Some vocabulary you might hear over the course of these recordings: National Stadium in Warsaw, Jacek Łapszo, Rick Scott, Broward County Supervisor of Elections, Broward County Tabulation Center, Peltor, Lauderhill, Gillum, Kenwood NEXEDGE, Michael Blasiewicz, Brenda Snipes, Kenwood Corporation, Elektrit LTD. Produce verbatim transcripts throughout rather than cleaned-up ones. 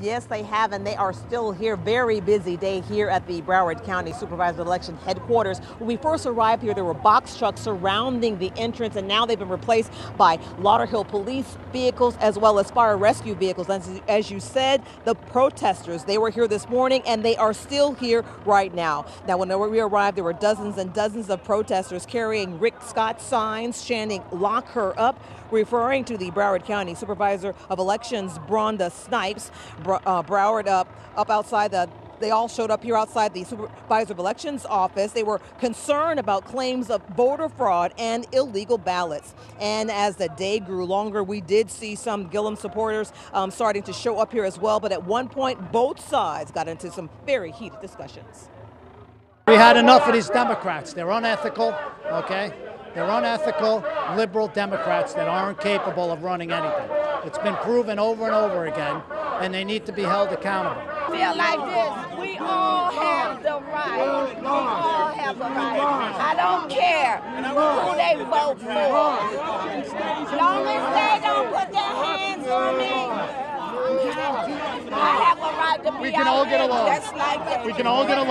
Yes, they have, and they are still here. Very busy day here at the Broward County Supervisor of Election headquarters. When we first arrived here, there were box trucks surrounding the entrance, and now they've been replaced by Lauderhill police vehicles as well as fire rescue vehicles. As, as you said, the protesters, they were here this morning, and they are still here right now. Now, when we arrived, there were dozens and dozens of protesters carrying Rick Scott signs, chanting, "Lock her up," referring to the Broward County Supervisor of Elections, Brenda Snipes. Uh, Broward up, up outside the, they all showed up here outside the Supervisor of Elections office. They were concerned about claims of voter fraud and illegal ballots. And as the day grew longer, we did see some Gillum supporters um, starting to show up here as well. But at one point, both sides got into some very heated discussions. We had enough of these Democrats. They're unethical, okay? They're unethical, liberal Democrats that aren't capable of running anything. It's been proven over and over again, and they need to be held accountable. Feel like this, we all have the right. We all have the right. I don't care who they vote for. Long as they don't put their hands on me, I have a right to be out. We can all get along. Just like that. We can all get along.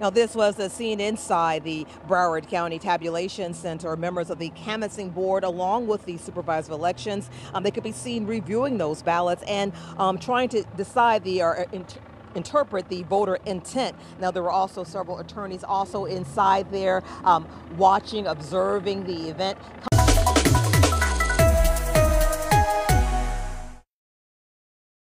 Now, this was the scene inside the Broward County Tabulation Center. Members of the canvassing board, along with the Supervisor of Elections, um, they could be seen reviewing those ballots and um, trying to decide the or inter interpret the voter intent. Now, there were also several attorneys also inside there um, watching, observing the event.